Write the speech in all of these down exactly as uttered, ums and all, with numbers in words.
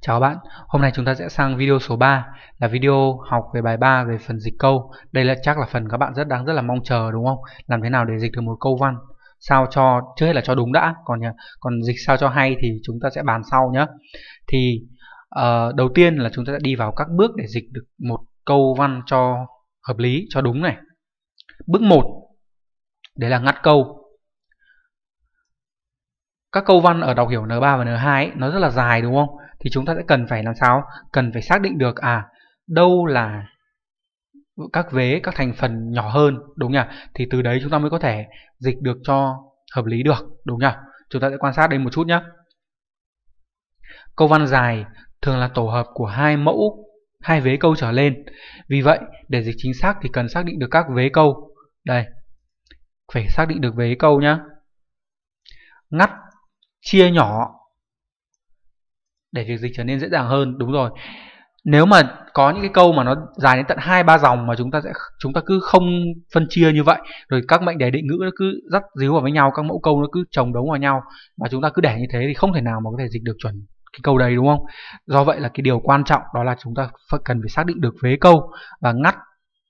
Chào bạn, hôm nay chúng ta sẽ sang video số ba là video học về bài ba về phần dịch câu. Đây là chắc là phần các bạn rất đáng rất là mong chờ đúng không? Làm thế nào để dịch được một câu văn sao cho, trước hết là cho đúng đã, còn còn dịch sao cho hay thì chúng ta sẽ bàn sau nhé. Thì uh, đầu tiên là chúng ta sẽ đi vào các bước để dịch được một câu văn cho hợp lý, cho đúng này. Bước một, đấy là ngắt câu. Các câu văn ở đọc hiểu en ba và en hai ấy, nó rất là dài đúng không? Thì chúng ta sẽ cần phải làm sao? Cần phải xác định được à đâu là các vế, các thành phần nhỏ hơn đúng nhỉ? Thì từ đấy chúng ta mới có thể dịch được cho hợp lý được đúng nhỉ? Chúng ta sẽ quan sát đây một chút nhé. Câu văn dài thường là tổ hợp của hai mẫu, hai vế câu trở lên. Vì vậy để dịch chính xác thì cần xác định được các vế câu. Đây, phải xác định được vế câu nhé. Ngắt, chia nhỏ để việc dịch trở nên dễ dàng hơn. Đúng rồi, nếu mà có những cái câu mà nó dài đến tận hai ba dòng mà chúng ta sẽ chúng ta cứ không phân chia như vậy, rồi các mệnh đề định ngữ nó cứ dắt díu vào với nhau, các mẫu câu nó cứ chồng đống vào nhau mà chúng ta cứ để như thế thì không thể nào mà có thể dịch được chuẩn cái câu đấy đúng không? Do vậy là cái điều quan trọng đó là chúng ta cần phải xác định được vế câu và ngắt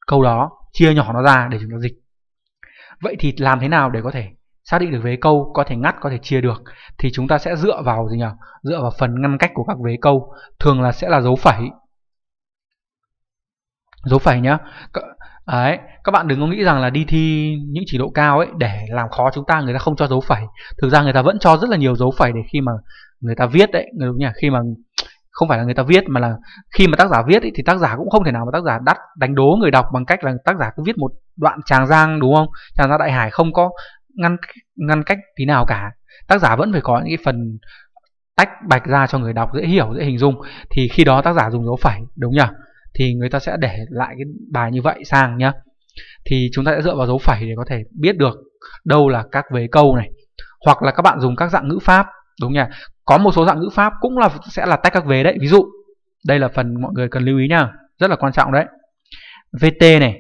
câu đó, chia nhỏ nó ra để chúng ta dịch. Vậy thì làm thế nào để có thể xác định được vế câu, có thể ngắt, có thể chia được? Thì chúng ta sẽ dựa vào gì nhỉ? Dựa vào phần ngăn cách của các vế câu, thường là sẽ là dấu phẩy. Dấu phẩy nhá. Đấy, các bạn đừng có nghĩ rằng là đi thi những chỉ độ cao ấy để làm khó chúng ta, người ta không cho dấu phẩy. Thực ra người ta vẫn cho rất là nhiều dấu phẩy để khi mà người ta viết đấy, đúng nhỉ? Khi mà không phải là người ta viết mà là khi mà tác giả viết ấy, thì tác giả cũng không thể nào mà tác giả đắt đánh đố người đọc bằng cách là tác giả cứ viết một đoạn Tràng Giang đúng không? Tràng Giang Đại Hải không có ngăn ngăn cách tí nào cả. Tác giả vẫn phải có những cái phần tách bạch ra cho người đọc dễ hiểu, dễ hình dung. Thì khi đó tác giả dùng dấu phẩy đúng nhỉ? Thì người ta sẽ để lại cái bài như vậy sang nhá. Thì chúng ta sẽ dựa vào dấu phẩy để có thể biết được đâu là các vế câu này. Hoặc là các bạn dùng các dạng ngữ pháp đúng nhỉ? Có một số dạng ngữ pháp cũng là sẽ là tách các vế đấy. Ví dụ, đây là phần mọi người cần lưu ý nhá, rất là quan trọng đấy. vê tê này,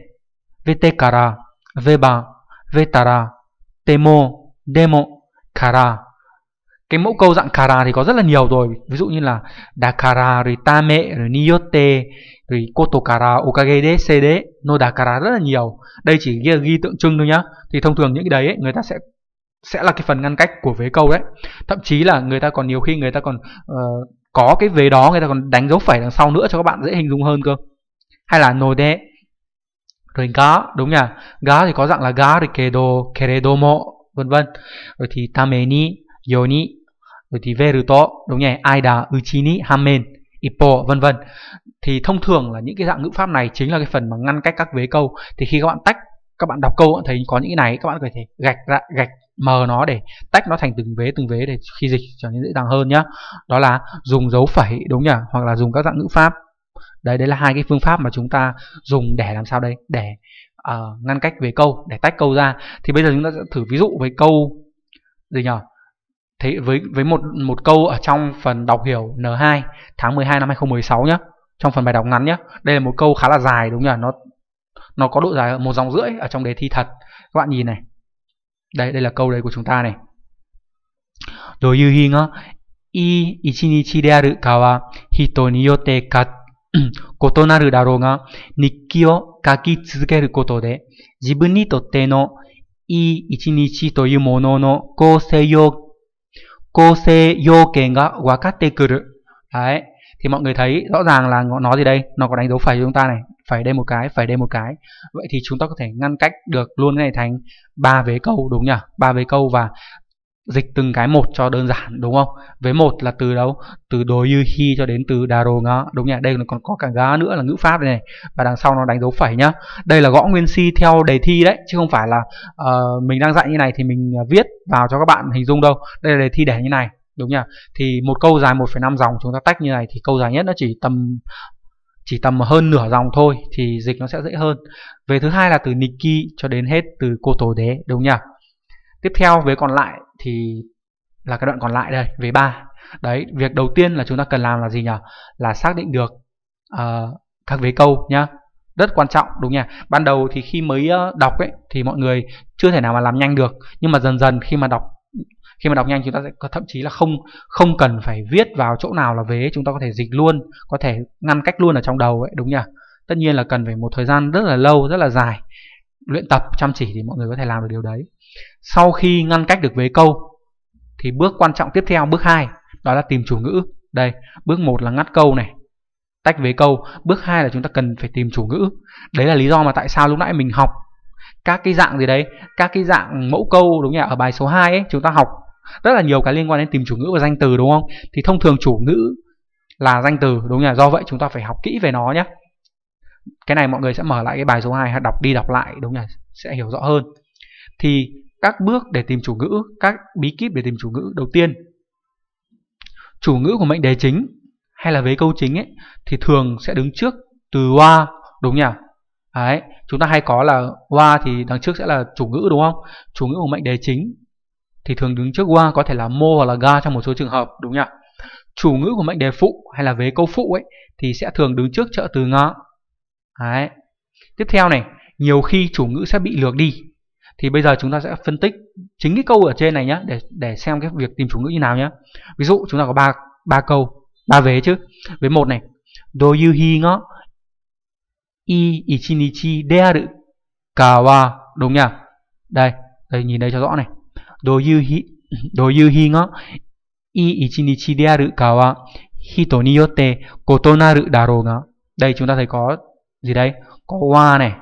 vê tê kara, vê ba, vê tara, temo, demo, kara. Cái mẫu câu dạng kara thì có rất là nhiều rồi. Ví dụ như là dakara, rồi tame, rồi niyote, rồi kotokara, okage de, sede, no dakara, rất là nhiều. Đây chỉ ghi, ghi tượng trưng thôi nhá. Thì thông thường những cái đấy ấy, người ta sẽ sẽ là cái phần ngăn cách của vế câu đấy. Thậm chí là người ta còn nhiều khi người ta còn uh, có cái vế đó, người ta còn đánh dấu phẩy đằng sau nữa cho các bạn dễ hình dung hơn cơ. Hay là no de, rồi gá đúng nhỉ? Gá thì có dạng là gá rồi kedo, keredomo, vân vân. Rồi thì tameni, yoni, rồi thì veruto đúng nhỉ? Aida, uchini, hamen, ippo, vân vân. Thì thông thường là những cái dạng ngữ pháp này chính là cái phần mà ngăn cách các vế câu. Thì khi các bạn tách, các bạn đọc câu bạn thấy có những cái này, các bạn có thể gạch ra, gạch mờ nó để tách nó thành từng vế từng vế để khi dịch trở nên dễ dàng hơn nhá. Đó là dùng dấu phẩy đúng nhỉ? Hoặc là dùng các dạng ngữ pháp. Đấy, đấy là hai cái phương pháp mà chúng ta dùng để làm sao đây, để uh, ngăn cách về câu, để tách câu ra. Thì bây giờ chúng ta sẽ thử ví dụ với câu gì nhỉ? Thế với với một một câu ở trong phần đọc hiểu en hai tháng mười hai năm hai nghìn không trăm mười sáu nhá, trong phần bài đọc ngắn nhá. Đây là một câu khá là dài đúng nhỉ? Nó nó có độ dài một dòng rưỡi ở trong đề thi thật. Các bạn nhìn này. Đây, đây là câu đấy của chúng ta này. Rồi yuhi ga ii ichinichi de aru ka wa hito ni yotte ka kotonaru darou ga nikki o kaki tsuzukeru koto de jibun ni totte no ii ichinichi toyu mono no kousei yo kousei youken ga wakatte kuru. Đấy, thì mọi người thấy rõ ràng là nó gì đây? Nó có đánh dấu phẩy cho chúng ta này. Phải đây một cái, phải đây một cái. Vậy thì chúng ta có thể ngăn cách được luôn cái này thành ba vế câu đúng nhỉ? Ba vế câu và dịch từng cái một cho đơn giản đúng không? Vế một là từ đâu? Từ doyuhi cho đến từ daro nga đúng nhỉ? Đây còn có cả ga nữa là ngữ pháp này, này. Và đằng sau nó đánh dấu phẩy nhá. Đây là gõ nguyên si theo đề thi đấy, chứ không phải là uh, mình đang dạy như này thì mình viết vào cho các bạn hình dung đâu. Đây là đề thi để như này đúng nhỉ? Thì một câu dài một phẩy năm dòng chúng ta tách như này thì câu dài nhất nó chỉ tầm chỉ tầm hơn nửa dòng thôi thì dịch nó sẽ dễ hơn. Về thứ hai là từ nikki cho đến hết từ koto đế đúng nhỉ? Tiếp theo về còn lại thì là cái đoạn còn lại đây, về ba. Đấy, việc đầu tiên là chúng ta cần làm là gì nhỉ? Là xác định được uh, các vế câu nhá. Rất quan trọng đúng nhỉ? Ban đầu thì khi mới uh, đọc ấy thì mọi người chưa thể nào mà làm nhanh được, nhưng mà dần dần khi mà đọc Khi mà đọc nhanh chúng ta sẽ có, thậm chí là không không cần phải viết vào chỗ nào là vế, chúng ta có thể dịch luôn, có thể ngăn cách luôn ở trong đầu ấy, đúng nhỉ? Tất nhiên là cần phải một thời gian rất là lâu, rất là dài luyện tập chăm chỉ thì mọi người có thể làm được điều đấy. Sau khi ngăn cách được vế câu thì bước quan trọng tiếp theo, bước hai, đó là tìm chủ ngữ. Đây, bước một là ngắt câu này, tách vế câu. Bước hai là chúng ta cần phải tìm chủ ngữ. Đấy là lý do mà tại sao lúc nãy mình học các cái dạng gì đấy, các cái dạng mẫu câu, đúng nhỉ? Ở bài số hai ấy, chúng ta học rất là nhiều cái liên quan đến tìm chủ ngữ và danh từ, đúng không? Thì thông thường chủ ngữ là danh từ, đúng nhỉ? Do vậy chúng ta phải học kỹ về nó nhé. Cái này mọi người sẽ mở lại cái bài số hai, đọc đi đọc lại, đúng nhỉ? Sẽ hiểu rõ hơn. Thì các bước để tìm chủ ngữ, các bí kíp để tìm chủ ngữ. Đầu tiên, chủ ngữ của mệnh đề chính hay là vế câu chính ấy thì thường sẽ đứng trước từ wa, đúng nhỉ? Đấy, chúng ta hay có là wa thì đằng trước sẽ là chủ ngữ, đúng không? Chủ ngữ của mệnh đề chính thì thường đứng trước wa, có thể là mo hoặc là ga trong một số trường hợp, đúng nhỉ? Chủ ngữ của mệnh đề phụ hay là vế câu phụ ấy thì sẽ thường đứng trước trợ từ nga. Đấy. Tiếp theo này, nhiều khi chủ ngữ sẽ bị lược đi. Thì bây giờ chúng ta sẽ phân tích chính cái câu ở trên này nhé, để để xem cái việc tìm chủ ngữ như nào nhé. Ví dụ chúng ta có ba ba câu, ba vế chứ. Vế một này, doyuhi ga i ichinichi dearu ka wa, đúng nhỉ? Đây, đây nhìn đây cho rõ này. Doyuhi doyuhi ga i ichinichi dearu ka wa hito ni yotte kotonaru darou ga. Đây chúng ta thấy có gì đây? Có wa này.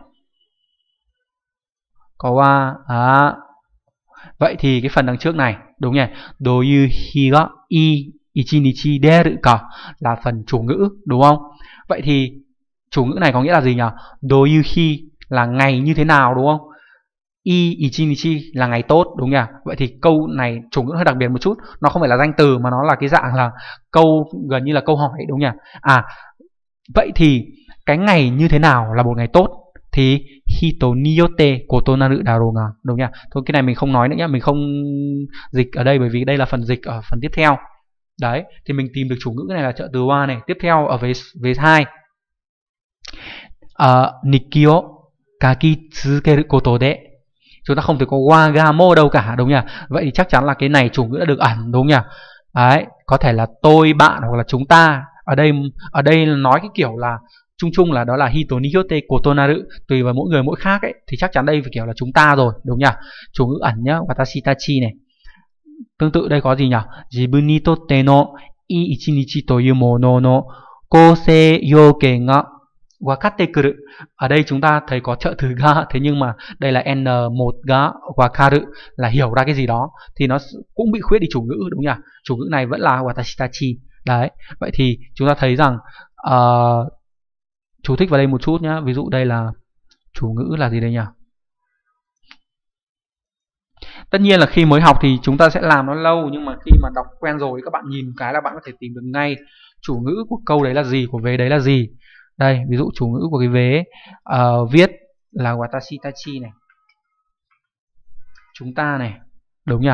Có wa à. Vậy thì cái phần đằng trước này, đúng nhỉ? Doyuhi ga i ichinichi deru ka là phần chủ ngữ, đúng không? Vậy thì chủ ngữ này có nghĩa là gì nhỉ? Doyuhi là ngày như thế nào, đúng không? I ichinichi là ngày tốt, đúng nhỉ? Vậy thì câu này chủ ngữ hơi đặc biệt một chút, nó không phải là danh từ mà nó là cái dạng là câu, gần như là câu hỏi, đúng nhỉ? À, vậy thì cái ngày như thế nào là một ngày tốt thì hito ni yotte kotonaru darou ga, đúng nhỉ? Thôi cái này mình không nói nữa nhá, mình không dịch ở đây bởi vì đây là phần dịch ở phần tiếp theo. Đấy, thì mình tìm được chủ ngữ này là trợ từ wa này. Tiếp theo ở vế hai, nikki o kaki tsukeru koto de, chúng ta không thể có wa ga mo đâu cả, đúng nhỉ? Vậy thì chắc chắn là cái này chủ ngữ đã được ẩn, đúng nhỉ? Đấy, có thể là tôi, bạn hoặc là chúng ta. Ở đây ở đây nói cái kiểu là chung chung là đó là hito ni yote kotonaru, tùy vào mỗi người mỗi khác ấy, thì chắc chắn đây phải kiểu là chúng ta rồi, đúng nhỉ? Chủ ngữ ẩn nhá, watashi tachi này. Tương tự đây có gì nhỉ? Jibun ni totte no ii ichinichi toyu mono no kousei youken ga wakatte kuru. Ở đây chúng ta thấy có trợ từ ga, thế nhưng mà đây là en một ga wakaru là hiểu ra cái gì đó, thì nó cũng bị khuyết đi chủ ngữ, đúng nhỉ? Chủ ngữ này vẫn là watashi tachi. Đấy, vậy thì chúng ta thấy rằng uh, chú thích vào đây một chút nhá. Ví dụ đây là chủ ngữ là gì đây nhỉ? Tất nhiên là khi mới học thì chúng ta sẽ làm nó lâu, nhưng mà khi mà đọc quen rồi các bạn nhìn cái là bạn có thể tìm được ngay chủ ngữ của câu đấy là gì, của vế đấy là gì. Đây, ví dụ chủ ngữ của cái vế uh, viết là watashi tachi này, chúng ta này, đúng nhỉ?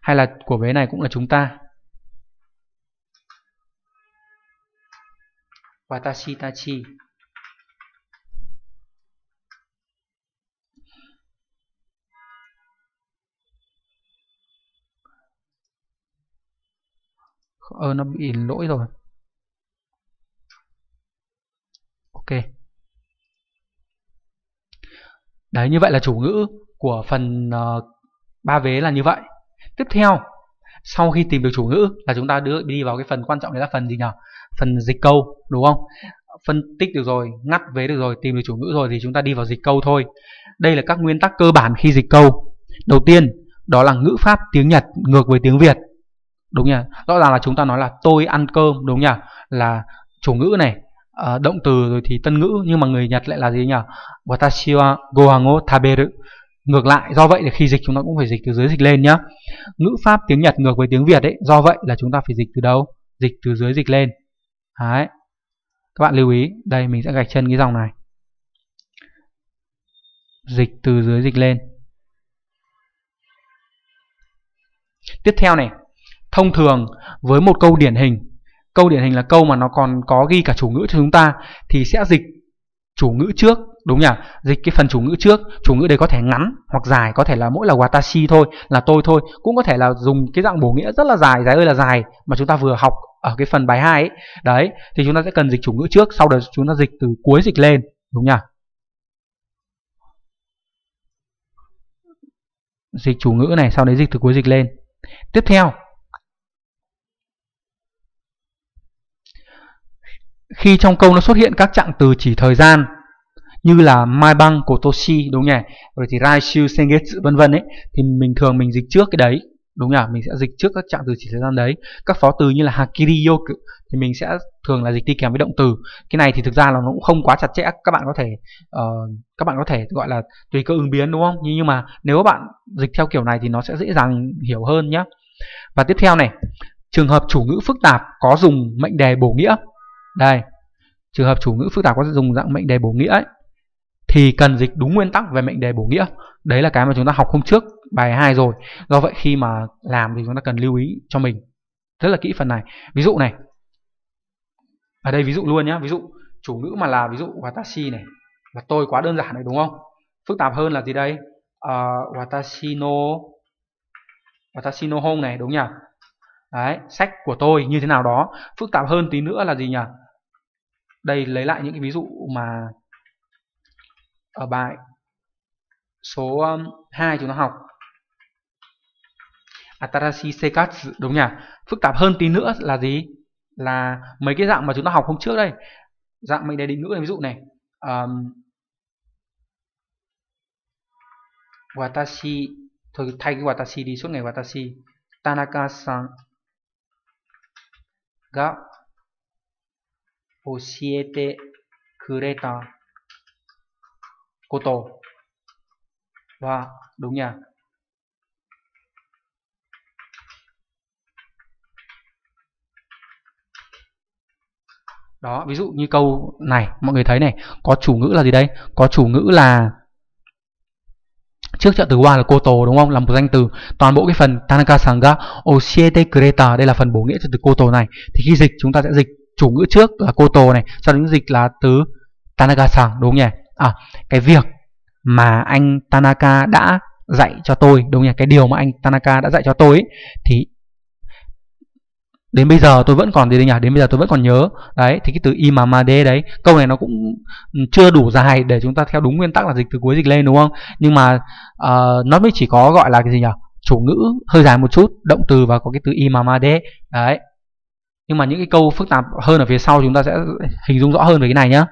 Hay là của vế này cũng là chúng ta, watashi tachi. Ờ, nó bị lỗi rồi. Ok. Đấy, như vậy là chủ ngữ của phần uh, ba vế là như vậy. Tiếp theo, sau khi tìm được chủ ngữ là chúng ta đưa đi vào cái phần quan trọng, đấy là phần gì nhỉ? Phần dịch câu, đúng không? Phân tích được rồi, ngắt vế được rồi, tìm được chủ ngữ rồi thì chúng ta đi vào dịch câu thôi. Đây là các nguyên tắc cơ bản khi dịch câu. Đầu tiên, đó là ngữ pháp tiếng Nhật ngược với tiếng Việt, đúng nhỉ? Rõ ràng là chúng ta nói là tôi ăn cơm, đúng nhỉ? Là chủ ngữ này, uh, động từ rồi thì tân ngữ, nhưng mà người Nhật lại là gì nhỉ? Watashi wa gohan wo taberu. Ngược lại, do vậy thì khi dịch chúng ta cũng phải dịch từ dưới dịch lên nhá. Ngữ pháp tiếng Nhật ngược với tiếng Việt ấy, do vậy là chúng ta phải dịch từ đâu? Dịch từ dưới dịch lên. Đấy. Các bạn lưu ý, đây mình sẽ gạch chân cái dòng này. Dịch từ dưới dịch lên. Tiếp theo này, thông thường với một câu điển hình, câu điển hình là câu mà nó còn có ghi cả chủ ngữ cho chúng ta, thì sẽ dịch chủ ngữ trước đúng nhỉ? Dịch cái phần chủ ngữ trước, chủ ngữ đấy có thể ngắn hoặc dài, có thể là mỗi là watashi thôi, là tôi thôi, cũng có thể là dùng cái dạng bổ nghĩa rất là dài, dài ơi là dài mà chúng ta vừa học ở cái phần bài hai ấy. Đấy, thì chúng ta sẽ cần dịch chủ ngữ trước, sau đó chúng ta dịch từ cuối dịch lên, đúng nhỉ? Dịch chủ ngữ này, sau đấy dịch từ cuối dịch lên. Tiếp theo, khi trong câu nó xuất hiện các trạng từ chỉ thời gian như là maibang, kotoshi, đúng nhỉ, rồi thì raishu, sengetsu, vân vân ấy, thì mình thường mình dịch trước cái đấy, đúng nhỉ? Mình sẽ dịch trước các trạng từ chỉ thời gian đấy. Các phó từ như là hakiri, yoku thì mình sẽ thường là dịch đi kèm với động từ. Cái này thì thực ra là nó cũng không quá chặt chẽ, các bạn có thể uh, các bạn có thể gọi là tùy cơ ứng biến, đúng không? Nhưng mà nếu các bạn dịch theo kiểu này thì nó sẽ dễ dàng hiểu hơn nhé. Và tiếp theo này, trường hợp chủ ngữ phức tạp có dùng mệnh đề bổ nghĩa. Đây, trường hợp chủ ngữ phức tạp có dùng dạng mệnh đề bổ nghĩa ấy, thì cần dịch đúng nguyên tắc về mệnh đề bổ nghĩa. Đấy là cái mà chúng ta học hôm trước bài hai rồi. Do vậy khi mà làm thì chúng ta cần lưu ý cho mình rất là kỹ phần này. Ví dụ này, ở đây ví dụ luôn nhá, ví dụ chủ ngữ mà là ví dụ watashi này, là tôi quá đơn giản này, đúng không? Phức tạp hơn là gì đây? Uh, watashi no watashi no home này, đúng nhỉ? Đấy, sách của tôi như thế nào đó. Phức tạp hơn tí nữa là gì nhỉ? Đây, lấy lại những cái ví dụ mà ở bài số hai chúng ta học, atarashi seikatsu, đúng nhỉ? Phức tạp hơn tí nữa là gì? Là mấy cái dạng mà chúng ta học hôm trước đây, dạng mệnh đề định ngữ này, ví dụ này, um, watashi, thôi thay cái watashi đi, suốt ngày watashi, Tanaka-san ga oshiete kureta koto và, đúng nhỉ, đó. Ví dụ như câu này mọi người thấy này, có chủ ngữ là gì đây? Có chủ ngữ là trước trợ từ wa là koto, đúng không, là một danh từ. Toàn bộ cái phần Tanaka-san ga oshiete kureta, đây là phần bổ nghĩa trợ từ koto này, thì khi dịch chúng ta sẽ dịch chủ ngữ trước là koto này, sau đó dịch là từ Tanaka-san, đúng nhỉ? À, cái việc mà anh Tanaka đã dạy cho tôi, đúng nhỉ? Cái điều mà anh Tanaka đã dạy cho tôi ấy, thì đến bây giờ tôi vẫn còn gì đây nhỉ? Đến bây giờ tôi vẫn còn nhớ. Đấy, thì cái từ imamade đấy, câu này nó cũng chưa đủ dài để chúng ta theo đúng nguyên tắc là dịch từ cuối dịch lên, đúng không? Nhưng mà uh, nó mới chỉ có gọi là cái gì nhỉ? Chủ ngữ hơi dài một chút, động từ và có cái từ imamade. Đấy. Nhưng mà những cái câu phức tạp hơn ở phía sau chúng ta sẽ hình dung rõ hơn về cái này nhé.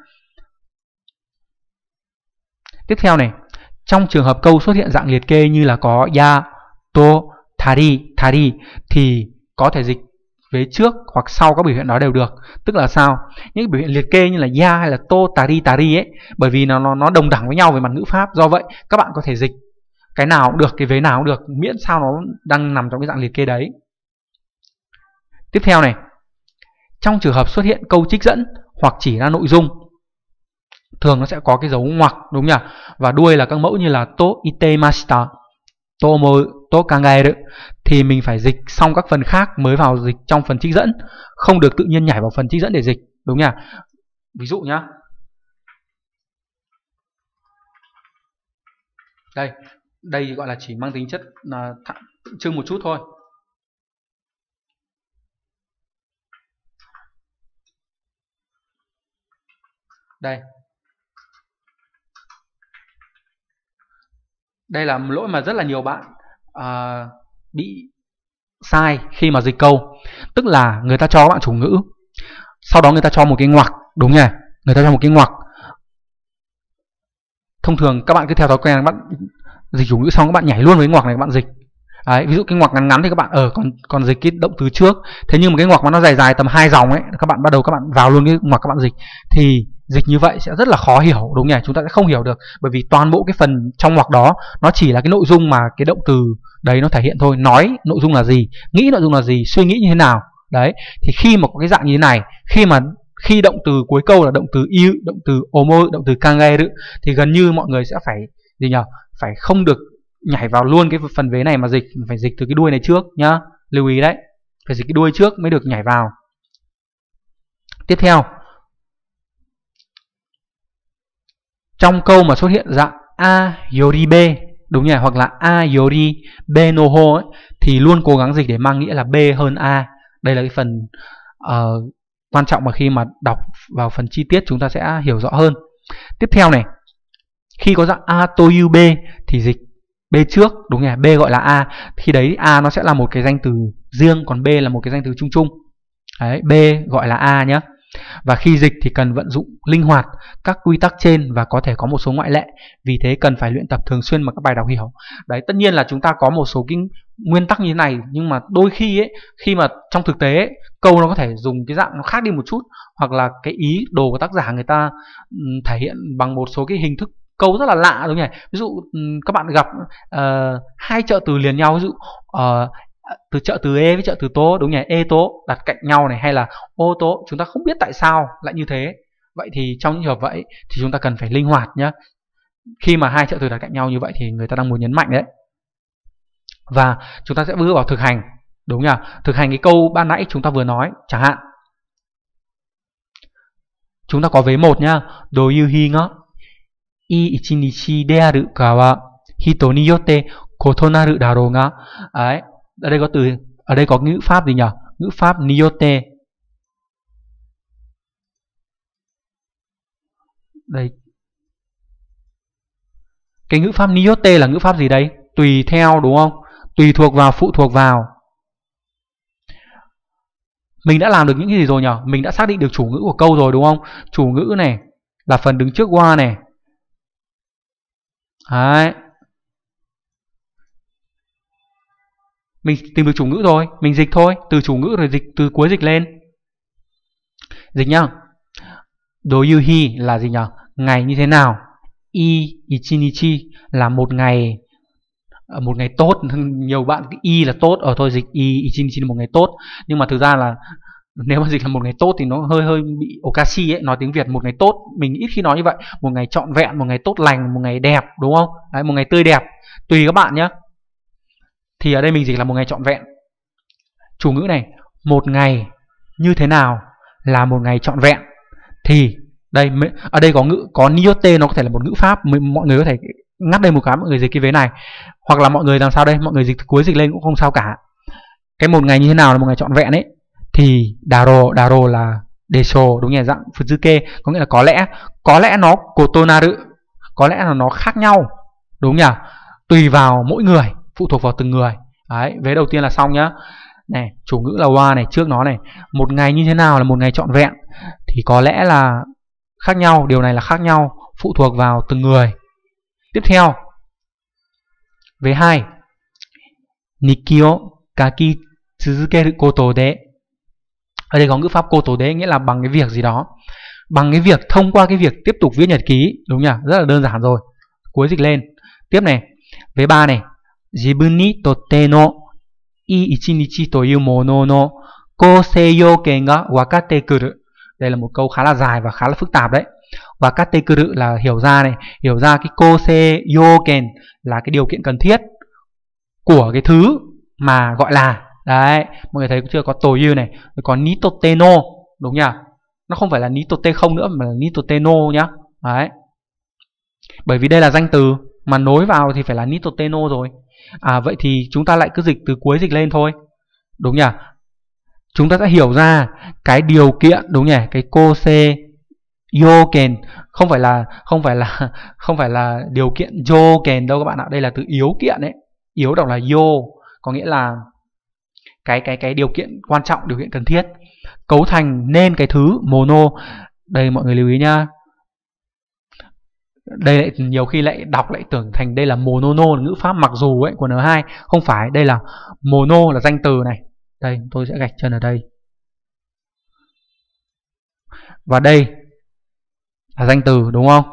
Tiếp theo này, trong trường hợp câu xuất hiện dạng liệt kê như là có ya, to, tari, tari thì có thể dịch về trước hoặc sau các biểu hiện đó đều được. Tức là sao? Những biểu hiện liệt kê như là ya hay là to, tari, tari ấy, bởi vì nó, nó, nó đồng đẳng với nhau về mặt ngữ pháp. Do vậy các bạn có thể dịch cái nào cũng được, cái vế nào cũng được, miễn sao nó đang nằm trong cái dạng liệt kê đấy. Tiếp theo này, trong trường hợp xuất hiện câu trích dẫn hoặc chỉ ra nội dung, thường nó sẽ có cái dấu ngoặc, đúng nhỉ? Và đuôi là các mẫu như là to itemashita, to mo, to kangaeru, thì mình phải dịch xong các phần khác mới vào dịch trong phần trích dẫn, không được tự nhiên nhảy vào phần trích dẫn để dịch, đúng nhỉ? Ví dụ nhá, đây đây gọi là chỉ mang tính chất là tượng trưng một chút thôi. Đây, đây là lỗi mà rất là nhiều bạn uh, bị sai khi mà dịch câu. Tức là người ta cho các bạn chủ ngữ, sau đó người ta cho một cái ngoặc, đúng nhỉ? Người ta cho một cái ngoặc. Thông thường các bạn cứ theo thói quen, các bạn dịch chủ ngữ xong các bạn nhảy luôn với cái ngoặc này, các bạn dịch. Đấy, ví dụ cái ngoặc ngắn ngắn thì các bạn ở còn còn dịch cái động từ trước. Thế nhưng mà cái ngoặc mà nó dài dài tầm hai dòng ấy, các bạn bắt đầu các bạn vào luôn cái ngoặc các bạn dịch, thì dịch như vậy sẽ rất là khó hiểu, đúng nhỉ? Chúng ta sẽ không hiểu được, bởi vì toàn bộ cái phần trong ngoặc đó nó chỉ là cái nội dung mà cái động từ đấy nó thể hiện thôi. Nói nội dung là gì, nghĩ nội dung là gì, suy nghĩ như thế nào. Đấy, thì khi mà có cái dạng như thế này, khi mà khi động từ cuối câu là động từ iu, động từ omo, động từ kangaeru, thì gần như mọi người sẽ phải gì nhỉ? Phải không được nhảy vào luôn cái phần vế này mà dịch, phải dịch từ cái đuôi này trước nhá. Lưu ý đấy, phải dịch cái đuôi trước mới được nhảy vào. Tiếp theo, Trong câu mà xuất hiện dạng A yori B, đúng nhỉ, hoặc là A yori B no ho ấy, thì luôn cố gắng dịch để mang nghĩa là B hơn A. Đây là cái phần uh, quan trọng mà khi mà đọc vào phần chi tiết chúng ta sẽ hiểu rõ hơn. Tiếp theo này, khi có dạng A toyu B thì dịch B trước, đúng nhỉ, B gọi là A. Khi đấy A nó sẽ là một cái danh từ riêng, còn B là một cái danh từ chung chung. Đấy, B gọi là A nhé. Và khi dịch thì cần vận dụng linh hoạt các quy tắc trên và có thể có một số ngoại lệ. Vì thế cần phải luyện tập thường xuyên mà các bài đọc hiểu. Đấy, tất nhiên là chúng ta có một số cái nguyên tắc như thế này, nhưng mà đôi khi ấy, khi mà trong thực tế ấy, câu nó có thể dùng cái dạng nó khác đi một chút, hoặc là cái ý đồ của tác giả người ta thể hiện bằng một số cái hình thức câu rất là lạ, đúng nhỉ? Ví dụ các bạn gặp uh, hai trợ từ liền nhau, ví dụ uh, từ trợ từ e với trợ từ tố, đúng nhỉ, e tố đặt cạnh nhau này, hay là ô tố, chúng ta không biết tại sao lại như thế. Vậy thì trong những trường hợp vậy thì chúng ta cần phải linh hoạt nhé. Khi mà hai trợ từ đặt cạnh nhau như vậy thì người ta đang muốn nhấn mạnh đấy. Và chúng ta sẽ bước vào thực hành, đúng nhỉ, thực hành cái câu ban nãy chúng ta vừa nói. Chẳng hạn chúng ta có vế một nhá, doyu hi ga i ichinichi de aru ka wa hito ni yotte kotonaru daro ga. Đấy, ở đây có từ, ở đây có ngữ pháp gì nhỉ? Ngữ pháp niyote. Đây. Cái ngữ pháp niyote là ngữ pháp gì đấy? Tùy theo, đúng không? Tùy thuộc vào, phụ thuộc vào. Mình đã làm được những cái gì rồi nhỉ? Mình đã xác định được chủ ngữ của câu rồi, đúng không? Chủ ngữ này là phần đứng trước wa này. Đấy. Mình tìm được chủ ngữ rồi, mình dịch thôi. Từ chủ ngữ rồi dịch từ cuối dịch lên. Dịch nhá. Doyuhi là gì nhở? Ngày như thế nào. I ichinichi là một ngày, một ngày tốt. Nhiều bạn cái i là tốt, ở thôi dịch i ichinichi là một ngày tốt. Nhưng mà thực ra là nếu mà dịch là một ngày tốt thì nó hơi hơi bị okashi ấy. Nói tiếng Việt một ngày tốt, mình ít khi nói như vậy. Một ngày trọn vẹn, một ngày tốt lành, một ngày đẹp, đúng không? Đấy, một ngày tươi đẹp. Tùy các bạn nhá. Thì ở đây mình dịch là một ngày trọn vẹn. Chủ ngữ này, một ngày như thế nào là một ngày trọn vẹn. Thì đây, ở đây có ngữ, có niyote, nó có thể là một ngữ pháp. Mọi người có thể ngắt đây một cái, mọi người dịch cái vế này. Hoặc là mọi người làm sao đây, mọi người dịch cuối dịch lên cũng không sao cả. Cái một ngày như thế nào là một ngày trọn vẹn ấy, thì daro, daro là desho, đúng nhỉ, dạng fuzuke, có nghĩa là có lẽ. Có lẽ nó kotonaru, có lẽ là nó khác nhau, đúng nhỉ, tùy vào mỗi người, phụ thuộc vào từng người. Đấy, vế đầu tiên là xong nhá. Này, chủ ngữ là wa này, trước nó này, một ngày như thế nào là một ngày trọn vẹn thì có lẽ là khác nhau, điều này là khác nhau, phụ thuộc vào từng người. Tiếp theo, vế hai, nikki o kaki tsuzukeru koto de. Ở đây có ngữ pháp koto de, nghĩa là bằng cái việc gì đó, bằng cái việc, thông qua cái việc tiếp tục viết nhật ký, đúng nhỉ, rất là đơn giản rồi, cuối dịch lên. Tiếp này, vế ba này, Jibun ni totte no ii ichinichi toyu mono no kousei youken ga wakatte kuru. Đây là một câu khá là dài và khá là phức tạp đấy. Wakatte kuru là hiểu ra này, hiểu ra cái kousei youken là cái điều kiện cần thiết của cái thứ mà gọi là. Đấy, mọi người thấy chưa, có toyu này, có ni totte no, đúng nhỉ? Nó không phải là ni totte không nữa mà là ni totte no nhá. Đấy. Bởi vì đây là danh từ mà nối vào thì phải là ni totte no rồi. À, vậy thì chúng ta lại cứ dịch từ cuối dịch lên thôi, đúng nhỉ? Chúng ta sẽ hiểu ra cái điều kiện, đúng nhỉ? Cái kose yoken không phải là không phải là không phải là điều kiện yoken đâu các bạn ạ. Đây là từ yếu kiện đấy, yếu đọc là yo, có nghĩa là cái cái cái điều kiện quan trọng, điều kiện cần thiết, cấu thành nên cái thứ mono. Đây mọi người lưu ý nhá. Đây lại, nhiều khi lại đọc lại tưởng thành đây là monono, ngữ pháp mặc dù ấy của en hai. Không phải, đây là mono là danh từ này. Đây, tôi sẽ gạch chân ở đây. Và đây là danh từ, đúng không?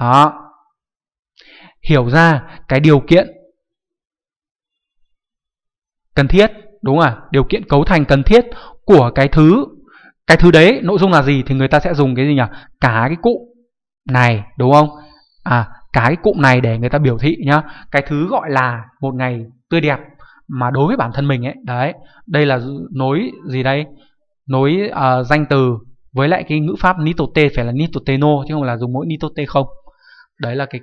Đó. Hiểu ra cái điều kiện cần thiết, đúng à? Điều kiện cấu thành cần thiết của cái thứ. Cái thứ đấy, nội dung là gì thì người ta sẽ dùng cái gì nhỉ? Cả cái cụm này, đúng không? À, cái cụm này để người ta biểu thị nhá, cái thứ gọi là một ngày tươi đẹp mà đối với bản thân mình ấy. Đấy, đây là nối gì đây? Nối uh, danh từ với lại cái ngữ pháp nitote phải là nitoteno chứ không là dùng mỗi nitote không. Đấy là cái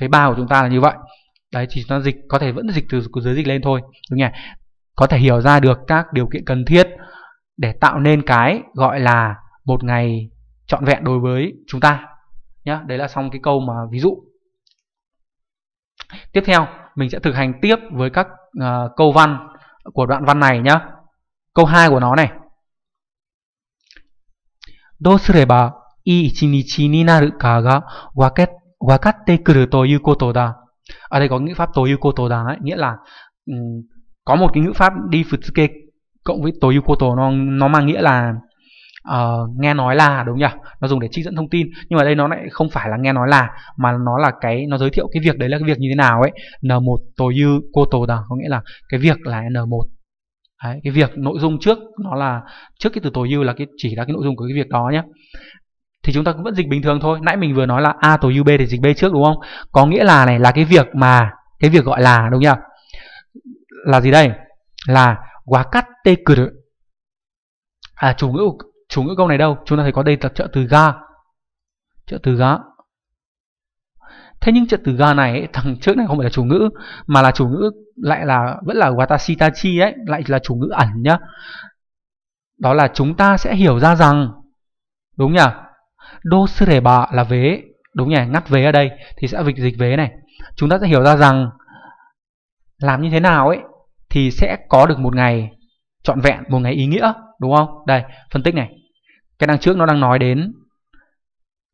phế ba của chúng ta là như vậy. Đấy thì nó dịch có thể vẫn dịch từ dưới dịch lên thôi, đúng nhỉ? Có thể hiểu ra được các điều kiện cần thiết để tạo nên cái gọi là một ngày trọn vẹn đối với chúng ta nhá. Đấy là xong cái câu mà ví dụ. Tiếp theo mình sẽ thực hành tiếp với các uh, câu văn của đoạn văn này nhá. Câu hai của nó này. Dosureba ii ichinichi ni naru ka ga wakatte kuru toiu koto da. Ở đây có ngữ pháp toiu koto da ấy, nghĩa là um, có một cái ngữ pháp đi futsuke cộng với toiu koto, nó nó mang nghĩa là Uh, nghe nói là, đúng nhỉ? Nó dùng để trích dẫn thông tin, nhưng mà đây nó lại không phải là nghe nói là, mà nó là cái nó giới thiệu cái việc đấy là cái việc như thế nào ấy. en một toiu koto da có nghĩa là cái việc là en một. Đấy, cái việc nội dung trước nó là trước cái từ toiu là cái chỉ là cái nội dung của cái việc đó nhé. Thì chúng ta cũng vẫn dịch bình thường thôi. Nãy mình vừa nói là a toiu b thì dịch b trước, đúng không? Có nghĩa là này là cái việc mà cái việc gọi là, đúng nhỉ? Là gì đây? Là wakatte kuru. À, chủ ngữ chủ ngữ câu này đâu? Chúng ta thấy có đây là trợ từ ga. Trợ từ ga. Thế nhưng trợ từ ga này ấy, thằng trước này không phải là chủ ngữ, mà là chủ ngữ lại là vẫn là watashi tachi ấy, lại là chủ ngữ ẩn nhá. Đó là chúng ta sẽ hiểu ra rằng, đúng nhỉ? Dosureba là vế, đúng nhỉ? Ngắt vế ở đây thì sẽ dịch dịch vế này. Chúng ta sẽ hiểu ra rằng làm như thế nào ấy thì sẽ có được một ngày trọn vẹn, một ngày ý nghĩa, đúng không? Đây, phân tích này. Cái đằng trước nó đang nói đến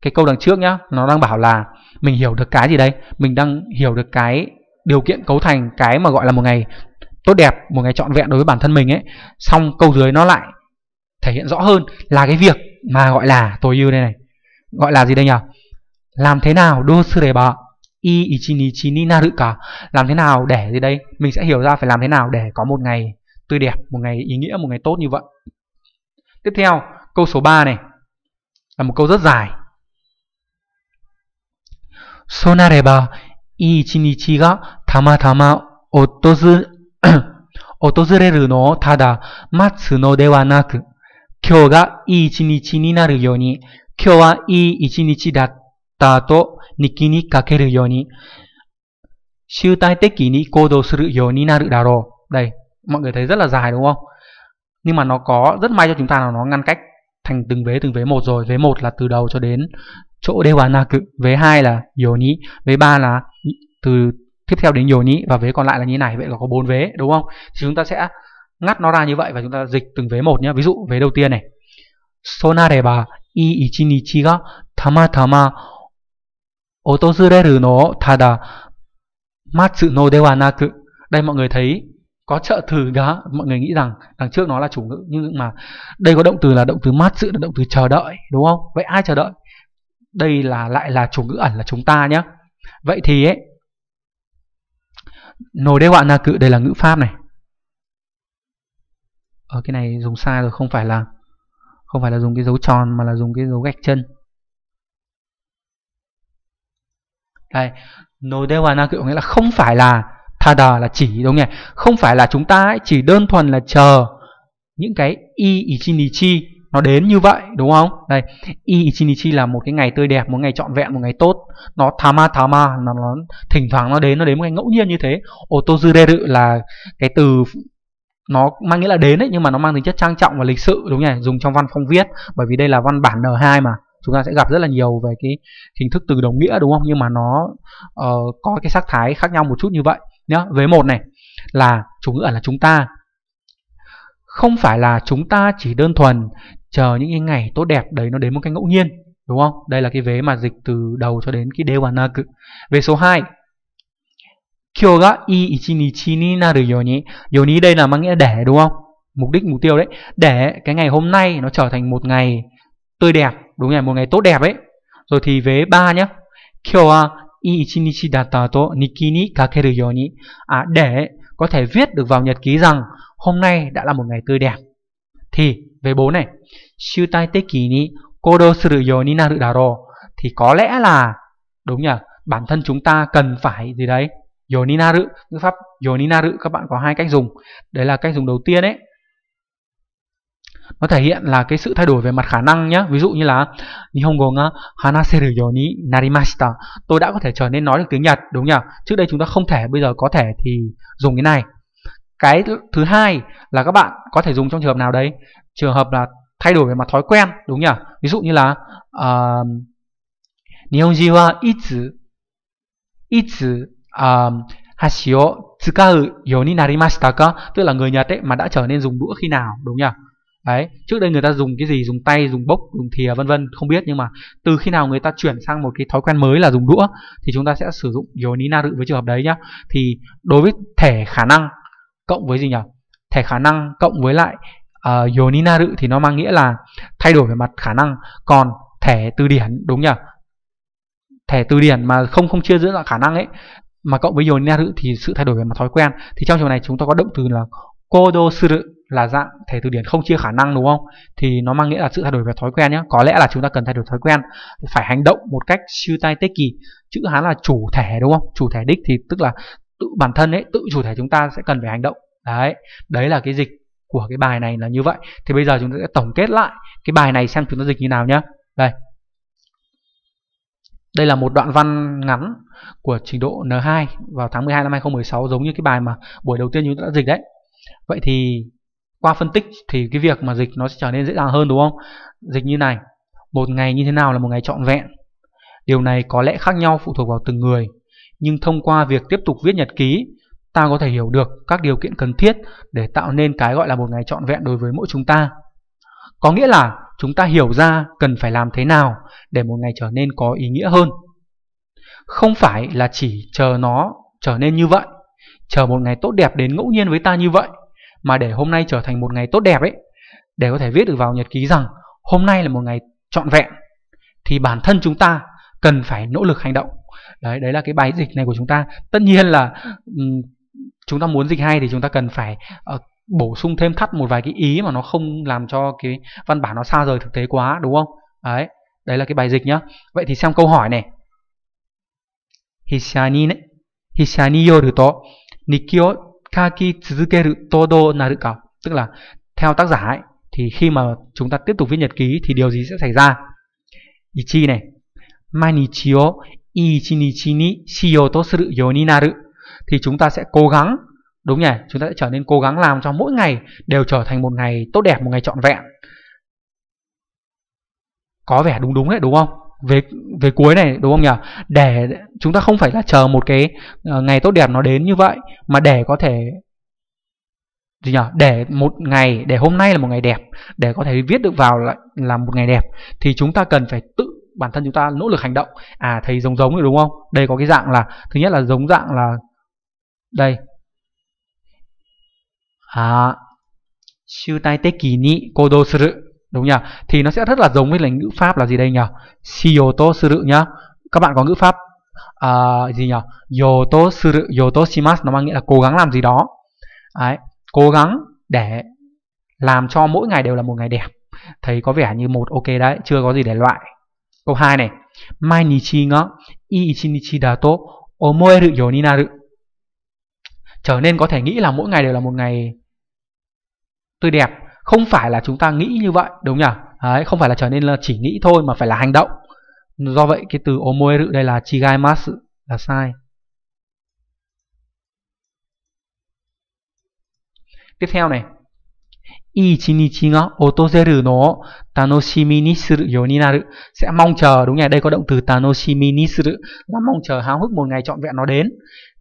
cái câu đằng trước nhá, nó đang bảo là mình hiểu được cái gì đây? Mình đang hiểu được cái điều kiện cấu thành cái mà gọi là một ngày tốt đẹp, một ngày trọn vẹn đối với bản thân mình ấy. Xong câu dưới nó lại thể hiện rõ hơn là cái việc mà gọi là toiu đây này. Gọi là gì đây nhỉ? Làm thế nào dosureba ii ichinichi ni naru ka. Làm thế nào để gì đây? Mình sẽ hiểu ra phải làm thế nào để có một ngày tươi đẹp, một ngày ý nghĩa, một ngày tốt như vậy. Tiếp theo, câu số ba này là một câu rất dài. Sonareba ichinichi ga tamatama otozu otozureru no tada matsu no dewa naku kyou ga ichinichi ni naru you ni kyou wa iichinichi datta to niki ni kakeru you ni shutai teki ni koudou suru you ni naru daro. Đây, mọi người thấy rất là dài đúng không? Nhưng mà nó có rất may cho chúng ta là nó ngăn cách thành từng vế từng vế một rồi. Vế một là từ đầu cho đến chỗ dewanaku, vế hai là yoni, vế ba là từ tiếp theo đến yoni và vế còn lại là như này. Vậy là có bốn vế đúng không? Thì chúng ta sẽ ngắt nó ra như vậy và chúng ta dịch từng vế một nhé. Ví dụ vế đầu tiên này. Sonareba iichinichi ga tamatama otozureru no tada matsu no dewanaku. Đây mọi người thấy có trợ từ ga, mọi người nghĩ rằng đằng trước nó là chủ ngữ, nhưng mà đây có động từ là động từ matsu, là động từ chờ đợi, đúng không? Vậy ai chờ đợi? Đây là lại là chủ ngữ ẩn là chúng ta nhé. Vậy thì ấy, no dewa naku đây là ngữ pháp này. Ở cái này dùng sai rồi, không phải là không phải là dùng cái dấu tròn mà là dùng cái dấu gạch chân. Đây, no dewa naku có nghĩa là không phải là. Tada là chỉ, đúng nhỉ? Không phải là chúng ta ấy, chỉ đơn thuần là chờ những cái i ichinichi nó đến như vậy, đúng không? Đây, i ichinichi là một cái ngày tươi đẹp, một ngày trọn vẹn, một ngày tốt. Nó tama tama, nó, nó thỉnh thoảng nó đến, nó đến một ngày ngẫu nhiên như thế. Otozureru là cái từ nó mang nghĩa là đến ấy, nhưng mà nó mang tính chất trang trọng và lịch sự, đúng nhỉ? Dùng trong văn phong viết, bởi vì đây là văn bản en hai mà. Chúng ta sẽ gặp rất là nhiều về cái hình thức từ đồng nghĩa, đúng không? Nhưng mà nó uh, có cái sắc thái khác nhau một chút như vậy. Nhá, vế một này là chủ ngữ ẩn là chúng ta. Không phải là chúng ta chỉ đơn thuần chờ những cái ngày tốt đẹp đấy nó đến một cách ngẫu nhiên, đúng không? Đây là cái vế mà dịch từ đầu cho đến cái dewanaku. Vế số hai. Kyou ga iichinichi ni naru yoni. Yoni đây là mang nghĩa để, đúng không? Mục đích, mục tiêu đấy. Để cái ngày hôm nay nó trở thành một ngày tươi đẹp, đúng nhỉ? Một ngày tốt đẹp ấy. Rồi thì vế ba nhá. Kyou wa iichinichi datta to niki ni kakeru yoni. À, để có thể viết được vào nhật ký rằng hôm nay đã là một ngày tươi đẹp. Thì về bốn này, shutai teki ni koudou suru yoni naru daro. Thì có lẽ là, đúng nhỉ? Bản thân chúng ta cần phải gì đấy? Yoni naru, ngữ pháp yoni naru các bạn có hai cách dùng. Đấy là cách dùng đầu tiên ấy. nó thể hiện là cái sự thay đổi về mặt khả năng nhé. Ví dụ như là Nihongo nga hanaseru you ni narimashita, tôi đã có thể trở nên nói được tiếng Nhật, đúng nhỉ? Trước đây chúng ta không thể, bây giờ có thể thì dùng cái này. Cái thứ hai là các bạn có thể dùng trong trường hợp nào đấy, trường hợp là thay đổi về mặt thói quen, đúng nhỉ? Ví dụ như là uh, Nihonji wa itsu itsu um, hashi o tsukau you ni narimashita ka, tức là người Nhật ấy mà đã trở nên dùng đũa khi nào, đúng nhỉ? Đấy, trước đây người ta dùng cái gì, dùng tay, dùng bốc, dùng thìa vân vân không biết, nhưng mà từ khi nào người ta chuyển sang một cái thói quen mới là dùng đũa thì chúng ta sẽ sử dụng yoni naru với trường hợp đấy nhá. Thì đối với thể khả năng cộng với gì nhỉ? Thể khả năng cộng với lại uh, yoni naru thì nó mang nghĩa là thay đổi về mặt khả năng. Còn thể từ điển, đúng nhỉ? Thể từ điển mà không không chia giữa là khả năng ấy mà cộng với yoni naru thì sự thay đổi về mặt thói quen. Thì trong trường này chúng ta có động từ là kodo suru, là dạng thể từ điển không chia khả năng, đúng không? Thì nó mang nghĩa là sự thay đổi về thói quen nhé. Có lẽ là chúng ta cần thay đổi thói quen, phải hành động một cách shutai teki, chữ Hán là chủ thể, đúng không? Chủ thể đích thì tức là tự bản thân ấy, tự chủ thể chúng ta sẽ cần phải hành động. Đấy, đấy là cái dịch của cái bài này là như vậy. Thì bây giờ chúng ta sẽ tổng kết lại cái bài này xem chúng ta dịch như nào nhé. Đây, đây là một đoạn văn ngắn của trình độ N hai vào tháng mười hai năm hai nghìn không trăm mười sáu, giống như cái bài mà buổi đầu tiên chúng ta đã dịch đấy. Vậy thì qua phân tích thì cái việc mà dịch nó sẽ trở nên dễ dàng hơn, đúng không? Dịch như này: một ngày như thế nào là một ngày trọn vẹn? Điều này có lẽ khác nhau phụ thuộc vào từng người, nhưng thông qua việc tiếp tục viết nhật ký, ta có thể hiểu được các điều kiện cần thiết để tạo nên cái gọi là một ngày trọn vẹn đối với mỗi chúng ta. Có nghĩa là chúng ta hiểu ra cần phải làm thế nào để một ngày trở nên có ý nghĩa hơn. Không phải là chỉ chờ nó trở nên như vậy, chờ một ngày tốt đẹp đến ngẫu nhiên với ta như vậy, mà để hôm nay trở thành một ngày tốt đẹp ấy, để có thể viết được vào nhật ký rằng hôm nay là một ngày trọn vẹn, thì bản thân chúng ta cần phải nỗ lực hành động. Đấy, đấy là cái bài dịch này của chúng ta. Tất nhiên là um, chúng ta muốn dịch hay thì chúng ta cần phải uh, bổ sung thêm thắt một vài cái ý mà nó không làm cho cái văn bản nó xa rời thực tế quá, đúng không? Đấy, đấy là cái bài dịch nhá. Vậy thì xem câu hỏi này. Hishani ne, hishani yoru to nikki o kaki tsuzukeru todo naru ka, tức là theo tác giả ấy, thì khi mà chúng ta tiếp tục viết nhật ký thì điều gì sẽ xảy ra? Ichi này, mainichi o ichinichi ni shiyo to suru you ni naru, thì chúng ta sẽ cố gắng, đúng nhỉ? Chúng ta sẽ trở nên cố gắng làm cho mỗi ngày đều trở thành một ngày tốt đẹp, một ngày trọn vẹn. Có vẻ đúng đúng đấy, đúng không? Về, về cuối này, đúng không nhỉ? Để chúng ta không phải là chờ một cái uh, ngày tốt đẹp nó đến như vậy, mà để có thể gì nhỉ? Để một ngày, để hôm nay là một ngày đẹp, để có thể viết được vào là, là một ngày đẹp, thì chúng ta cần phải tự bản thân chúng ta nỗ lực hành động. À, thấy giống giống rồi đúng không? Đây có cái dạng là, thứ nhất là giống dạng là đây, à, shutai teki ni kodo suru, đúng nhỉ? Thì nó sẽ rất là giống với là ngữ pháp là gì đây nhỉ? Shiyoto suru nhá. Các bạn có ngữ pháp uh, gì nhỉ? Yoto suru, yoto shimasu, nó mang nghĩa là cố gắng làm gì đó. Đấy, cố gắng để làm cho mỗi ngày đều là một ngày đẹp. Thấy có vẻ như một ok đấy, chưa có gì để loại. Câu hai này, mainichi ga ichinichi da to omoeru you ni naru, trở nên có thể nghĩ là mỗi ngày đều là một ngày tươi đẹp. Không phải là chúng ta nghĩ như vậy, đúng nhỉ? Đấy, không phải là trở nên là chỉ nghĩ thôi mà phải là hành động. Do vậy cái từ omoeru đây là chigaimasu, là sai. Tiếp theo này, ichinichi ga otozeru no tanoshimi ni suru you ni naru, sẽ mong chờ, đúng nhỉ? Đây có động từ tanoshimi ni suru, là mong chờ, háo hức một ngày trọn vẹn nó đến.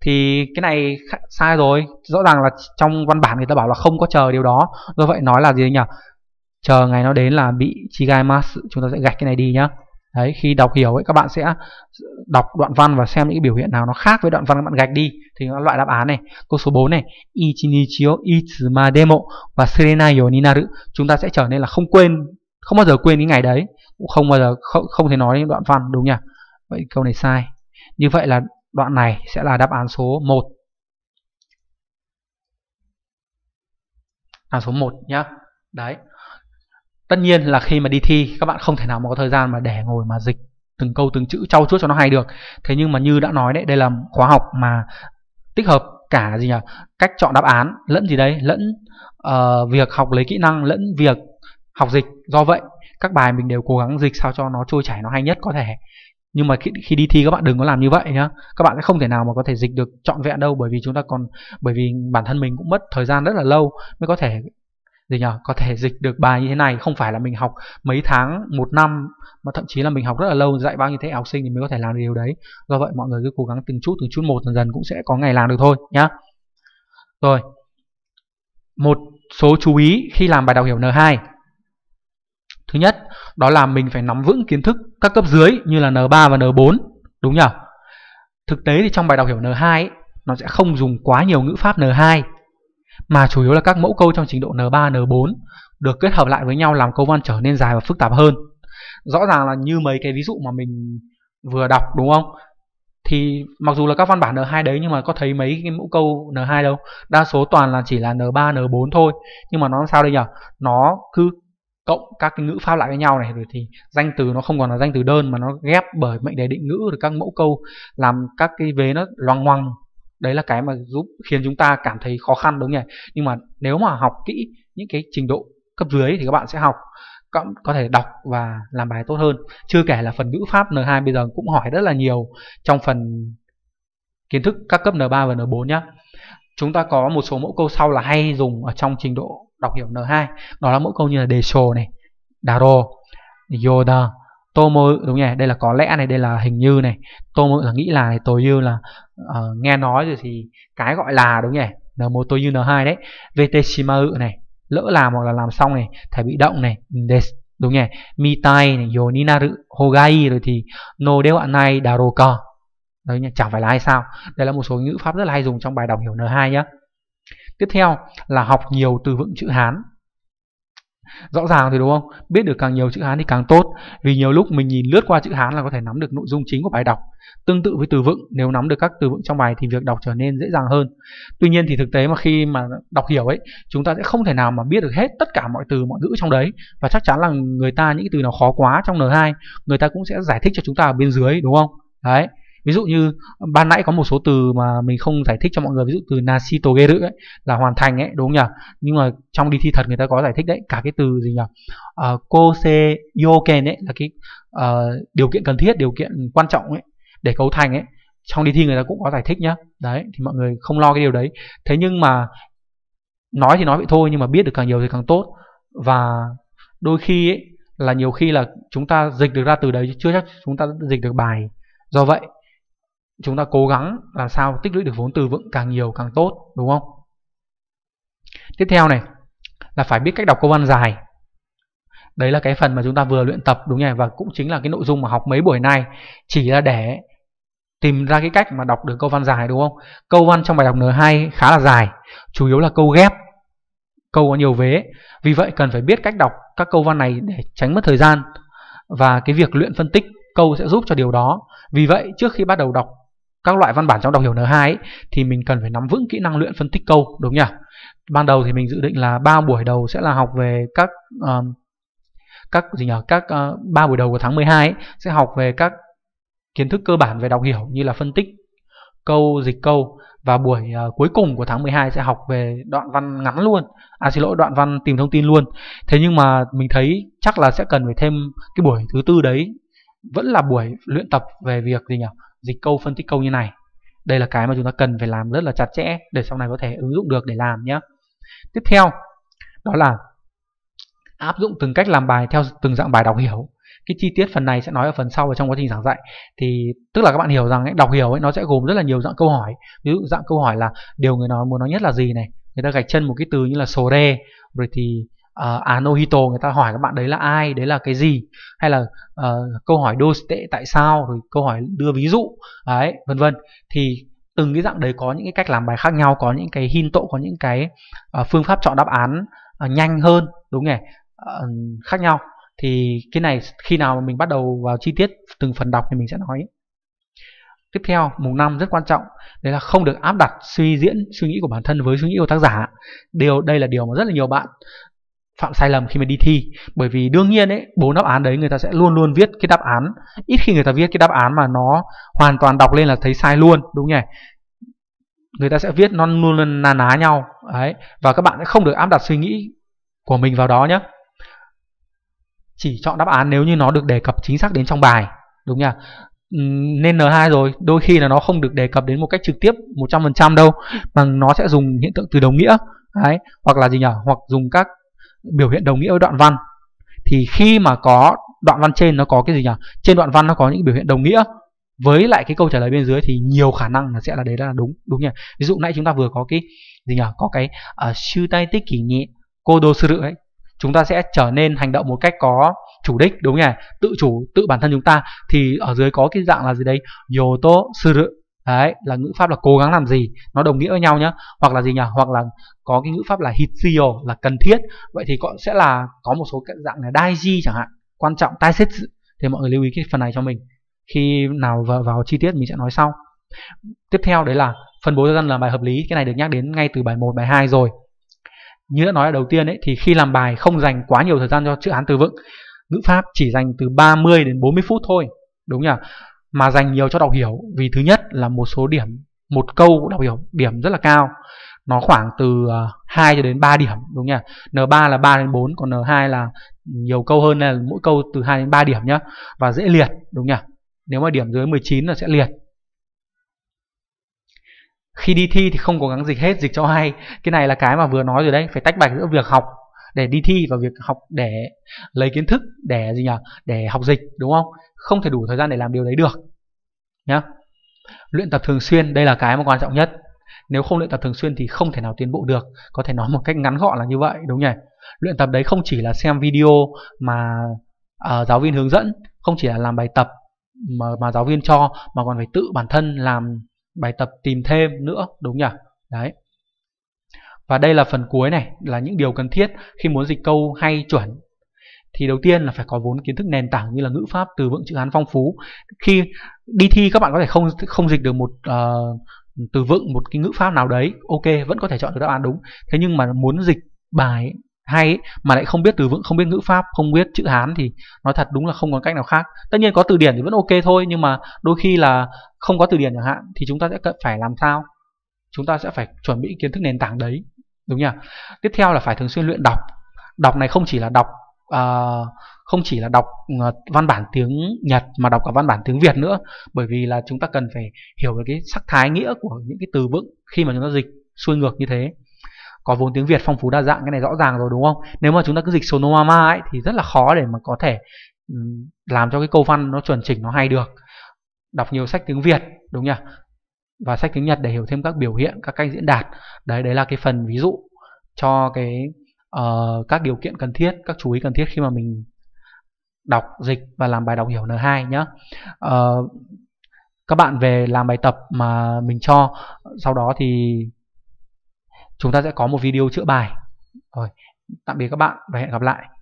Thì cái này sai rồi, rõ ràng là trong văn bản người ta bảo là không có chờ điều đó, do vậy nói là gì nhỉ? Chờ ngày nó đến là bị chigaimasu, chúng ta sẽ gạch cái này đi nhá. Đấy, khi đọc hiểu ấy, các bạn sẽ đọc đoạn văn và xem những cái biểu hiện nào nó khác với đoạn văn, các bạn gạch đi thì nó loại đáp án này. Câu số bốn này, ichinichi o itsumademo wasurenai you ni naru, chúng ta sẽ trở nên là không quên, không bao giờ quên cái ngày đấy, cũng không bao giờ không, không thể nói đến đoạn văn, đúng nhỉ? Vậy câu này sai. Như vậy là đoạn này sẽ là đáp án số một. Đáp án số một nhá. Đấy. Tất nhiên là khi mà đi thi các bạn không thể nào mà có thời gian mà để ngồi mà dịch từng câu từng chữ trau chuốt cho nó hay được. Thế nhưng mà như đã nói đấy, đây là khóa học mà tích hợp cả gì nhỉ? Cách chọn đáp án lẫn gì đấy, lẫn uh, việc học lấy kỹ năng, lẫn việc học dịch. Do vậy các bài mình đều cố gắng dịch sao cho nó trôi chảy, nó hay nhất có thể. Nhưng mà khi, khi đi thi các bạn đừng có làm như vậy nhá. Các bạn sẽ không thể nào mà có thể dịch được trọn vẹn đâu, bởi vì chúng ta còn bởi vì bản thân mình cũng mất thời gian rất là lâu mới có thể gì nhờ, có thể dịch được bài như thế này. Không phải là mình học mấy tháng, một năm, mà thậm chí là mình học rất là lâu, dạy bao nhiêu thế học sinh thì mới có thể làm điều đấy. Do vậy mọi người cứ cố gắng từng chút từng chút một, dần dần cũng sẽ có ngày làm được thôi nhá. Rồi, một số chú ý khi làm bài đọc hiểu N hai. Thứ nhất, đó là mình phải nắm vững kiến thức các cấp dưới như là N ba và N bốn, đúng nhỉ? Thực tế thì trong bài đọc hiểu N hai ấy, nó sẽ không dùng quá nhiều ngữ pháp N hai, mà chủ yếu là các mẫu câu trong trình độ N ba, N bốn được kết hợp lại với nhau làm câu văn trở nên dài và phức tạp hơn. Rõ ràng là như mấy cái ví dụ mà mình vừa đọc, đúng không? Thì mặc dù là các văn bản N hai đấy, nhưng mà có thấy mấy cái mẫu câu N hai đâu. Đa số toàn là chỉ là N ba, N bốn thôi. Nhưng mà nó sao đây nhỉ? Nó cứ cộng các cái ngữ pháp lại với nhau này, rồi thì danh từ nó không còn là danh từ đơn mà nó ghép bởi mệnh đề định ngữ, rồi các mẫu câu làm các cái vế nó loằng ngoằng. Đấy là cái mà giúp khiến chúng ta cảm thấy khó khăn, đúng nhỉ? Nhưng mà nếu mà học kỹ những cái trình độ cấp dưới thì các bạn sẽ học có thể đọc và làm bài tốt hơn. Chưa kể là phần ngữ pháp N hai bây giờ cũng hỏi rất là nhiều trong phần kiến thức các cấp N ba và N bốn nhá. Chúng ta có một số mẫu câu sau là hay dùng ở trong trình độ đọc hiểu N hai, đó là mẫu câu như là desho này, daro, yoda, tomo, đúng nhỉ? Đây là có lẽ này, đây là hình như này, tomo là nghĩ là này, tối như là uh, nghe nói, rồi thì cái gọi là, đúng nhỉ? N một tối như N hai đấy, veteshimau này, lỡ làm hoặc là làm xong này, thể bị động này, đúng nhỉ? Mitai này, yoninaru, hogai, rồi thì no deu anai daroka. Đấy nhỉ, chẳng phải là hay sao? Đây là một số ngữ pháp rất là hay dùng trong bài đọc hiểu N hai nhá. Tiếp theo là học nhiều từ vựng chữ Hán. Rõ ràng thì đúng không? Biết được càng nhiều chữ Hán thì càng tốt, vì nhiều lúc mình nhìn lướt qua chữ Hán là có thể nắm được nội dung chính của bài đọc. Tương tự với từ vựng, nếu nắm được các từ vựng trong bài thì việc đọc trở nên dễ dàng hơn. Tuy nhiên thì thực tế mà khi mà đọc hiểu ấy, chúng ta sẽ không thể nào mà biết được hết tất cả mọi từ mọi ngữ trong đấy, và chắc chắn là người ta những từ nào khó quá trong N hai, người ta cũng sẽ giải thích cho chúng ta ở bên dưới, đúng không? Đấy. Ví dụ như ban nãy có một số từ mà mình không giải thích cho mọi người, ví dụ từ nasitogeru ấy là hoàn thành ấy, đúng không nhỉ? Nhưng mà trong đi thi thật người ta có giải thích đấy, cả cái từ gì nhỉ? Uh, kose yoken ấy là cái uh, điều kiện cần thiết, điều kiện quan trọng ấy để cấu thành ấy. Trong đi thi người ta cũng có giải thích nhá. Đấy thì mọi người không lo cái điều đấy. Thế nhưng mà nói thì nói vậy thôi, nhưng mà biết được càng nhiều thì càng tốt. Và đôi khi ấy, là nhiều khi là chúng ta dịch được ra từ đấy chứ chưa chắc chúng ta dịch được bài. Do vậy chúng ta cố gắng làm sao tích lũy được vốn từ vựng càng nhiều càng tốt, đúng không? Tiếp theo này là phải biết cách đọc câu văn dài. Đấy là cái phần mà chúng ta vừa luyện tập, đúng nhỉ? Và cũng chính là cái nội dung mà học mấy buổi nay, chỉ là để tìm ra cái cách mà đọc được câu văn dài, đúng không? Câu văn trong bài đọc N hai khá là dài, chủ yếu là câu ghép, câu có nhiều vế. Vì vậy cần phải biết cách đọc các câu văn này để tránh mất thời gian, và cái việc luyện phân tích câu sẽ giúp cho điều đó. Vì vậy trước khi bắt đầu đọc các loại văn bản trong đọc hiểu N hai ấy, thì mình cần phải nắm vững kỹ năng luyện phân tích câu, đúng nhỉ? Ban đầu thì mình dự định là ba buổi đầu sẽ là học về các uh, các gì nhỉ? Các ba uh, buổi đầu của tháng mười hai ấy, sẽ học về các kiến thức cơ bản về đọc hiểu như là phân tích câu, dịch câu, và buổi uh, cuối cùng của tháng mười hai sẽ học về đoạn văn ngắn luôn. À xin lỗi, đoạn văn tìm thông tin luôn. Thế nhưng mà mình thấy chắc là sẽ cần phải thêm cái buổi thứ tư đấy, vẫn là buổi luyện tập về việc gì nhỉ? Dịch câu, phân tích câu như này. Đây là cái mà chúng ta cần phải làm rất là chặt chẽ để sau này có thể ứng dụng được để làm nhé. Tiếp theo đó là áp dụng từng cách làm bài theo từng dạng bài đọc hiểu. Cái chi tiết phần này sẽ nói ở phần sau ở trong quá trình giảng dạy. Thì tức là các bạn hiểu rằng ấy, đọc hiểu ấy, nó sẽ gồm rất là nhiều dạng câu hỏi. Ví dụ dạng câu hỏi là điều người nói muốn nói nhất là gì này, người ta gạch chân một cái từ như là sore, rồi thì Uh, anohito, người ta hỏi các bạn đấy là ai, đấy là cái gì, hay là uh, câu hỏi doshite, tại sao, rồi câu hỏi đưa ví dụ đấy, vân vân. Thì từng cái dạng đấy có những cái cách làm bài khác nhau, có những cái hinto, có những cái uh, phương pháp chọn đáp án uh, nhanh hơn, đúng không? Uh, khác nhau. Thì cái này khi nào mà mình bắt đầu vào chi tiết từng phần đọc thì mình sẽ nói. Tiếp theo, mục năm rất quan trọng, đấy là không được áp đặt suy diễn suy nghĩ của bản thân với suy nghĩ của tác giả. Điều đây là điều mà rất là nhiều bạn phạm sai lầm khi mà đi thi, bởi vì đương nhiên ấy, bốn đáp án đấy người ta sẽ luôn luôn viết cái đáp án, ít khi người ta viết cái đáp án mà nó hoàn toàn đọc lên là thấy sai luôn, đúng nhỉ? Người ta sẽ viết nó luôn luôn na ná nhau đấy, và các bạn sẽ không được áp đặt suy nghĩ của mình vào đó nhé. chỉ chọn đáp án nếu như nó được đề cập chính xác đến trong bài, đúng nhỉ? Nên en hai rồi, đôi khi là nó không được đề cập đến một cách trực tiếp một trăm phần trăm đâu, mà nó sẽ dùng hiện tượng từ đồng nghĩa. Đấy, hoặc là gì nhỉ? Hoặc dùng các biểu hiện đồng nghĩa với đoạn văn. Thì khi mà có đoạn văn trên nó có cái gì nhỉ? Trên đoạn văn nó có những biểu hiện đồng nghĩa với lại cái câu trả lời bên dưới thì nhiều khả năng là sẽ là đấy là đúng, đúng nhỉ? Ví dụ nãy chúng ta vừa có cái gì nhỉ? Có cái shutai teki ni kodo suru ấy. Chúng ta sẽ trở nên hành động một cách có chủ đích, đúng nhỉ? Tự chủ, tự bản thân chúng ta. Thì ở dưới có cái dạng là gì đấy? Yoto suru. Đấy, là ngữ pháp là cố gắng làm gì, nó đồng nghĩa với nhau nhá. Hoặc là gì nhỉ? Hoặc là có cái ngữ pháp là hitsuyo, là cần thiết. Vậy thì có, sẽ là có một số cái dạng là daiji chẳng hạn, quan trọng, taisetsu. Thì mọi người lưu ý cái phần này cho mình. Khi nào vào, vào chi tiết mình sẽ nói sau. Tiếp theo đấy là phân bố thời gian làm bài hợp lý. Cái này được nhắc đến ngay từ bài một, bài hai rồi. Như đã nói ở đầu tiên ấy, thì khi làm bài không dành quá nhiều thời gian cho chữ Hán từ vựng. Ngữ pháp chỉ dành từ ba mươi đến bốn mươi phút thôi, đúng nhỉ? Mà dành nhiều cho đọc hiểu. Vì thứ nhất là một số điểm, một câu đọc hiểu điểm rất là cao. Nó khoảng từ hai cho đến ba điểm, đúng nhỉ? en ba là ba đến bốn, còn en hai là nhiều câu hơn, là mỗi câu từ hai đến ba điểm nhá. Và dễ liệt, đúng nhỉ? Nếu mà điểm dưới mười chín là sẽ liệt. Khi đi thi thì không cố gắng dịch hết, dịch cho hay. Cái này là cái mà vừa nói rồi đấy, phải tách bạch giữa việc học để đi thi và việc học để lấy kiến thức, để gì nhỉ? Để học dịch, đúng không? Không thể đủ thời gian để làm điều đấy được nhá. Luyện tập thường xuyên, đây là cái mà quan trọng nhất. Nếu không luyện tập thường xuyên thì không thể nào tiến bộ được, có thể nói một cách ngắn gọn là như vậy, đúng nhỉ? Luyện tập đấy không chỉ là xem video mà uh, giáo viên hướng dẫn, không chỉ là làm bài tập mà, mà giáo viên cho, mà còn phải tự bản thân làm bài tập tìm thêm nữa, đúng nhỉ? Đấy. Và đây là phần cuối này, là những điều cần thiết khi muốn dịch câu hay chuẩn. Thì đầu tiên là phải có vốn kiến thức nền tảng như là ngữ pháp, từ vựng, chữ Hán phong phú. Khi đi thi các bạn có thể không không dịch được một uh, từ vựng, một cái ngữ pháp nào đấy, ok, vẫn có thể chọn được đáp án đúng. Thế nhưng mà muốn dịch bài hay ấy, mà lại không biết từ vựng, không biết ngữ pháp, không biết chữ Hán thì nói thật đúng là không còn cách nào khác. Tất nhiên có từ điển thì vẫn ok thôi, nhưng mà đôi khi là không có từ điển chẳng hạn thì chúng ta sẽ phải làm sao? Chúng ta sẽ phải chuẩn bị kiến thức nền tảng đấy, đúng nhỉ? Tiếp theo là phải thường xuyên luyện đọc. Đọc này không chỉ là đọc uh, không chỉ là đọc uh, văn bản tiếng Nhật mà đọc cả văn bản tiếng Việt nữa, bởi vì là chúng ta cần phải hiểu về cái sắc thái nghĩa của những cái từ vựng khi mà chúng ta dịch xuôi ngược như thế. Có vốn tiếng Việt phong phú đa dạng, cái này rõ ràng rồi, đúng không? Nếu mà chúng ta cứ dịch sonomama ấy thì rất là khó để mà có thể um, làm cho cái câu văn nó chuẩn chỉnh, nó hay được. Đọc nhiều sách tiếng Việt, đúng nhỉ? Và sách tiếng Nhật để hiểu thêm các biểu hiện, các cách diễn đạt. Đấy, đấy là cái phần ví dụ cho cái uh, các điều kiện cần thiết, các chú ý cần thiết khi mà mình đọc, dịch và làm bài đọc hiểu en hai nhá. Uh, các bạn về làm bài tập mà mình cho, sau đó thì chúng ta sẽ có một video chữa bài. Rồi, tạm biệt các bạn và hẹn gặp lại.